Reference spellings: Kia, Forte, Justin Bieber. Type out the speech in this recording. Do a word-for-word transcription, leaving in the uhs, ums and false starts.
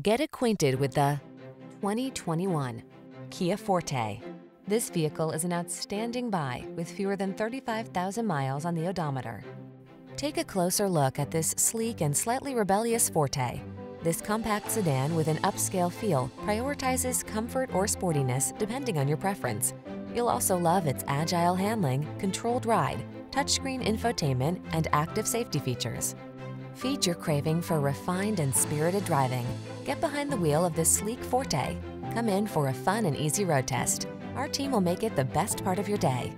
Get acquainted with the twenty twenty-one Kia Forte. This vehicle is an outstanding buy with fewer than thirty-five thousand miles on the odometer. Take a closer look at this sleek and slightly rebellious Forte. This compact sedan with an upscale feel prioritizes comfort or sportiness depending on your preference. You'll also love its agile handling, controlled ride, touchscreen infotainment, and active safety features. Feed your craving for refined and spirited driving. Get behind the wheel of this sleek Forte. Come in for a fun and easy road test. Our team will make it the best part of your day.